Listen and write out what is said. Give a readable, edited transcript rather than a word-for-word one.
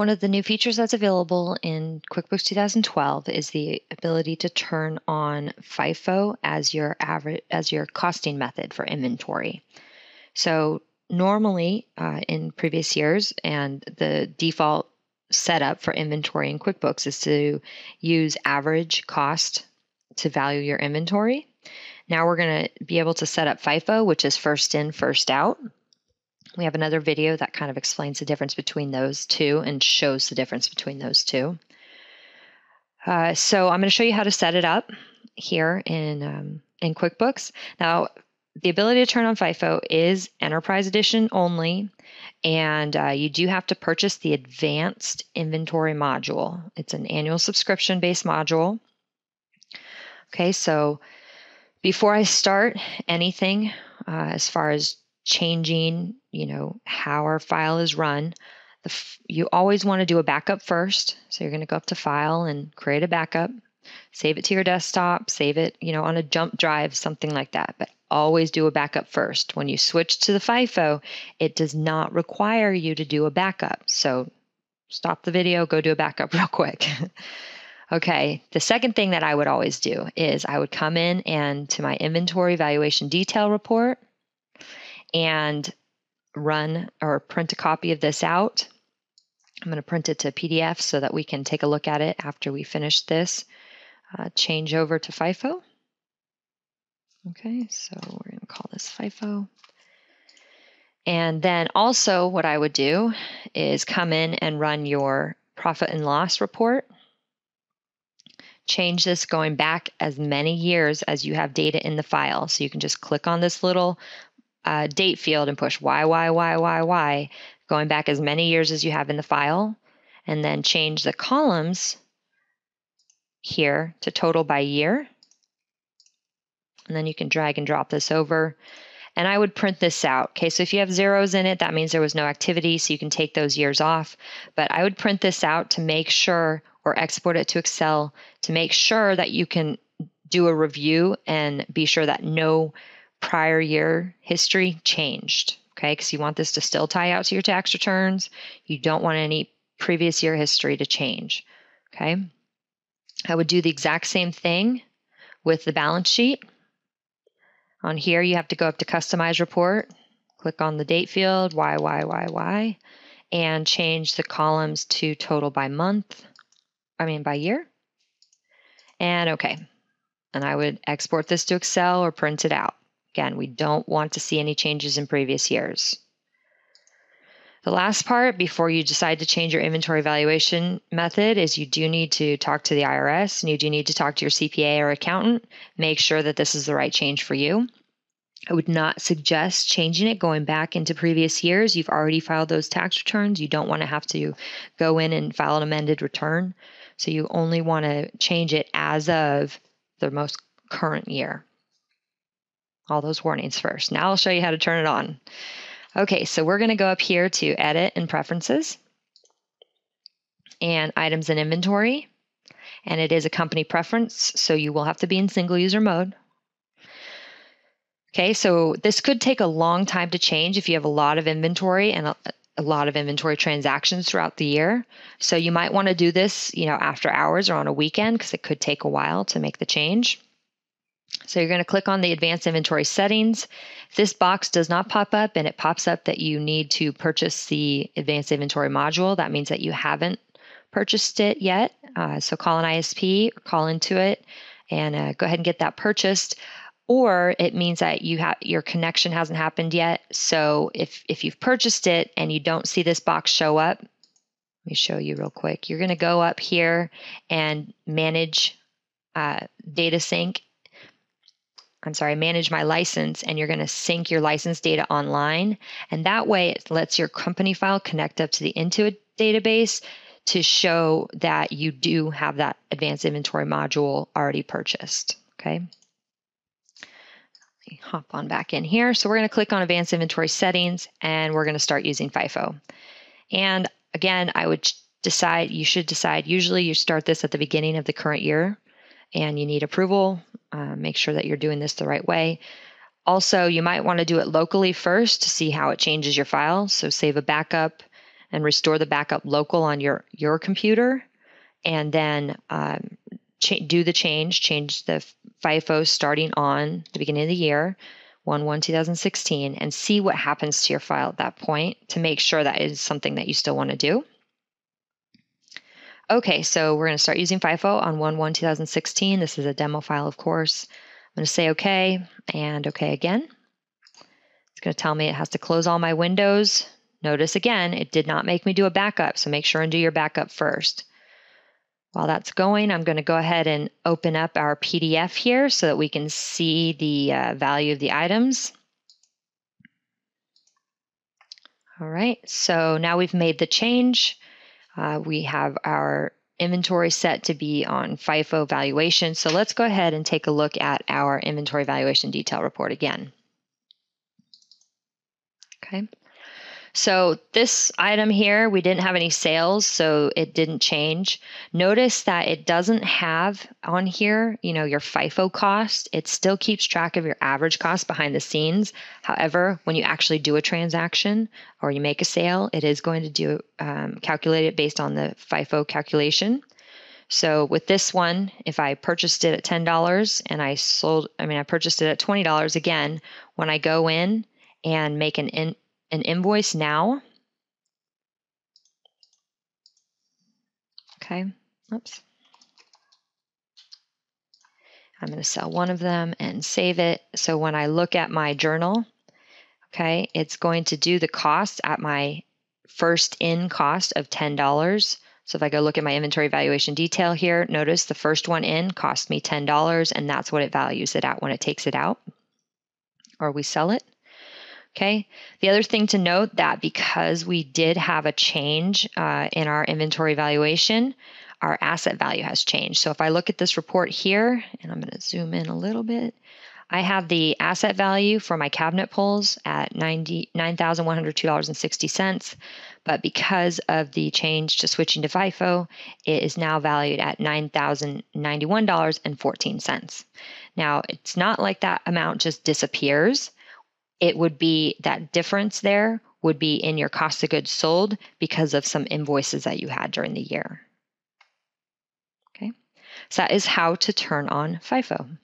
One of the new features that's available in QuickBooks 2012 is the ability to turn on FIFO as your costing method for inventory. So normally in previous years, and the default setup for inventory in QuickBooks is to use average cost to value your inventory. Now we're going to be able to set up FIFO, which is first in, first out. We have another video that kind of explains the difference between those two and shows the difference between those two. So I'm going to show you how to set it up here in QuickBooks. Now, the ability to turn on FIFO is Enterprise Edition only, and you do have to purchase the Advanced Inventory Module. It's an annual subscription-based module. Okay, so before I start anything as far as changing, you know, how our file is run, you always want to do a backup first. So you're going to go up to File and create a backup, save it to your desktop, save it, you know, on a jump drive, something like that. But always do a backup first. When you switch to the FIFO, it does not require you to do a backup. So stop the video, go do a backup real quick. Okay, the second thing that I would always do is I would come in and to my inventory valuation detail report and run or print a copy of this out. I'm going to print it to PDF so that we can take a look at it after we finish this. Change over to FIFO. Okay, so we're going to call this FIFO. And then also what I would do is come in and run your profit and loss report. Change this going back as many years as you have data in the file. So you can just click on this little date field and push Y, going back as many years as you have in the file, and then change the columns here to total by year. And then you can drag and drop this over. And I would print this out. Okay, so if you have zeros in it, that means there was no activity, so you can take those years off. But I would print this out to make sure, or export it to Excel to make sure that you can do a review and be sure that no prior year history changed, okay? Because you want this to still tie out to your tax returns. You don't want any previous year history to change, okay? I would do the exact same thing with the balance sheet. On here, you have to go up to Customize Report, click on the date field, Y, and change the columns to total by month. By year. And okay. And I would export this to Excel or print it out. Again, we don't want to see any changes in previous years. The last part before you decide to change your inventory valuation method is you do need to talk to the IRS and you do need to talk to your CPA or accountant. Make sure that this is the right change for you. I would not suggest changing it going back into previous years. You've already filed those tax returns. You don't want to have to go in and file an amended return. So you only want to change it as of the most current year. All those warnings first. Now I'll show you how to turn it on. Okay, so we're going to go up here to Edit and Preferences and Items and Inventory. And it is a company preference, so you will have to be in single user mode. Okay, so this could take a long time to change if you have a lot of inventory and a lot of inventory transactions throughout the year. So you might want to do this, you know, after hours or on a weekend because it could take a while to make the change. So you're going to click on the Advanced Inventory Settings. If this box does not pop up and it pops up that you need to purchase the Advanced Inventory module, that means that you haven't purchased it yet. So call an ISP, or call Intuit, and go ahead and get that purchased. Or it means that you your connection hasn't happened yet. So if you've purchased it and you don't see this box show up, let me show you real quick. You're going to go up here and manage data sync. I'm sorry, manage my license, and you're going to sync your license data online. And that way it lets your company file connect up to the Intuit database to show that you do have that Advanced Inventory module already purchased. Okay. Hop on back in here. So we're going to click on Advanced Inventory Settings, and we're going to start using FIFO. And again, I would decide, you should decide, usually you start this at the beginning of the current year, and you need approval. Make sure that you're doing this the right way. Also, you might want to do it locally first to see how it changes your file. So save a backup and restore the backup local on your computer, and then do the change the FIFO starting on the beginning of the year, 1/1/2016, and see what happens to your file at that point to make sure that is something that you still want to do. Okay, so we're going to start using FIFO on 1/1/2016. This is a demo file, of course. I'm going to say okay and okay again. It's going to tell me it has to close all my windows. Notice again, it did not make me do a backup, so make sure and do your backup first. While that's going, I'm going to go ahead and open up our PDF here so that we can see the value of the items. All right, so now we've made the change. We have our inventory set to be on FIFO valuation. So let's go ahead and take a look at our inventory valuation detail report again. Okay. So this item here, we didn't have any sales, so it didn't change. Notice that it doesn't have on here, you know, your FIFO cost. It still keeps track of your average cost behind the scenes. However, when you actually do a transaction or you make a sale, it is going to do calculate it based on the FIFO calculation. So with this one, if I purchased it at $10 and I purchased it at $20 again, when I go in and make an invoice now. Okay, oops. I'm going to sell one of them and save it. So when I look at my journal, okay, it's going to do the cost at my first in cost of $10. So if I go look at my inventory valuation detail here, notice the first one in cost me $10, and that's what it values it at when it takes it out or we sell it. Okay, the other thing to note that because we did have a change in our inventory valuation, our asset value has changed. So if I look at this report here, and I'm going to zoom in a little bit, I have the asset value for my cabinet pulls at $9,102.60, but because of the change to switching to FIFO, it is now valued at $9,091.14. Now, it's not like that amount just disappears. It would be that difference there would be in your cost of goods sold because of some invoices that you had during the year. Okay, so that is how to turn on FIFO.